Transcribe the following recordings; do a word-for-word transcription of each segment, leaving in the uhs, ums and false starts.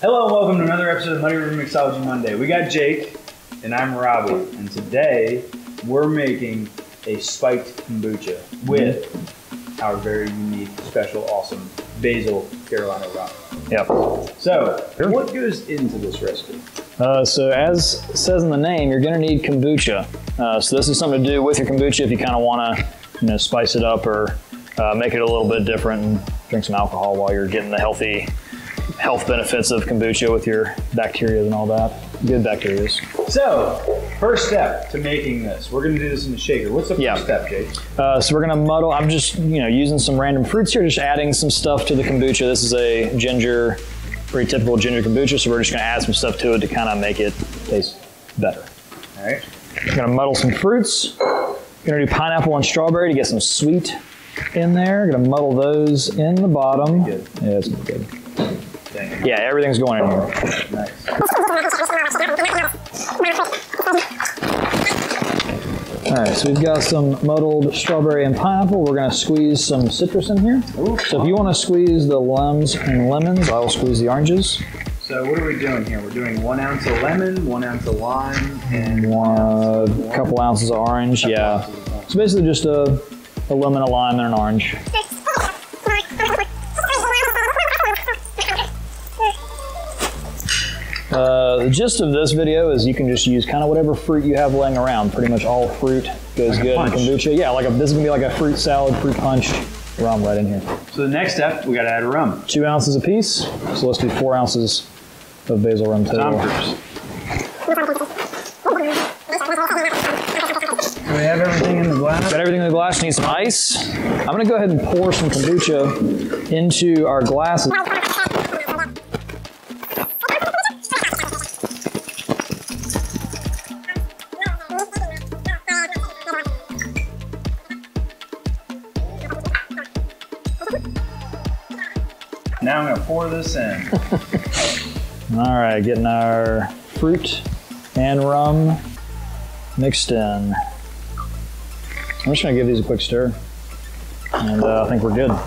Hello and welcome to another episode of Muddy River Mixology Monday. We got Jake and I'm Robbie, and today we're making a spiked kombucha with our very unique, special, awesome basil Carolina rum. Yep. So, sure. What goes into this recipe? Uh, so as says in the name, you're gonna need kombucha. Uh, so this is something to do with your kombucha if you kinda wanna, you know, spice it up or uh, make it a little bit different and drink some alcohol while you're getting the healthy health benefits of kombucha with your bacteria and all that. Good bacteria. So, first step to making this. We're gonna do this in the shaker. What's the first yeah. step, Jake? Uh, so we're gonna muddle, I'm just you know using some random fruits here, just adding some stuff to the kombucha. This is a ginger, pretty typical ginger kombucha, so we're just gonna add some stuff to it to kind of make it taste better. All right. We're gonna muddle some fruits. Gonna do pineapple and strawberry to get some sweet in there. Gonna muddle those in the bottom. Good. Yeah, that's good. Dang. Yeah, everything's going in here. Nice. All right, so we've got some muddled strawberry and pineapple. We're gonna squeeze some citrus in here. Ooh. So if you wanna squeeze the limes and lemons, I'll squeeze the oranges. So what are we doing here? We're doing one ounce of lemon, one ounce of lime, and one ounce of orange. Couple ounces of orange, yeah. Of orange. So basically just a, a lemon, a lime, and an orange. Uh, the gist of this video is you can just use kind of whatever fruit you have laying around. Pretty much all fruit goes good in kombucha. Yeah, like a, this is gonna be like a fruit salad, fruit punch rum right in here. So the next step, we gotta add a rum. Two ounces a piece. So let's do four ounces of basil rum total. Do we have everything in the glass? Got everything in the glass. Need some ice. I'm gonna go ahead and pour some kombucha into our glasses. Now I'm gonna pour this in. All right, getting our fruit and rum mixed in. I'm just gonna give these a quick stir, and uh, I think we're good. All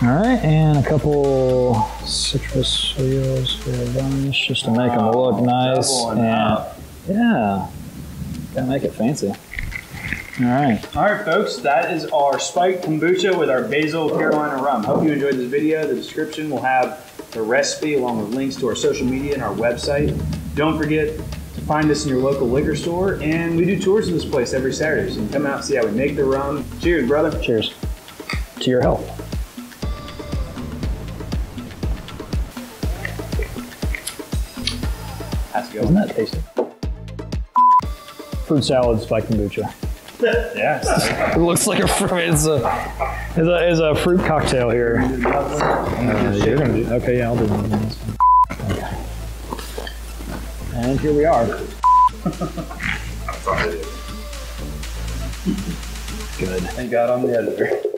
right, and a couple citrus oils for garnish, just to make wow, them look nice. And up. Yeah, gotta make it fancy. All right. All right, folks, that is our spiked kombucha with our basil Carolina rum. Hope you enjoyed this video. The description will have the recipe along with links to our social media and our website. Don't forget to find us in your local liquor store, and we do tours of this place every Saturday, so you can come out and see how we make the rum. Cheers, brother. Cheers. To your health. That's good. Isn't that tasty? Fruit salad, spiked kombucha. Yeah, it looks like a fruit. It's a, it's a, it's a fruit cocktail here. Uh, you're gonna do, okay, yeah, I'll do one. Okay. And here we are. Good. Thank God I'm the editor.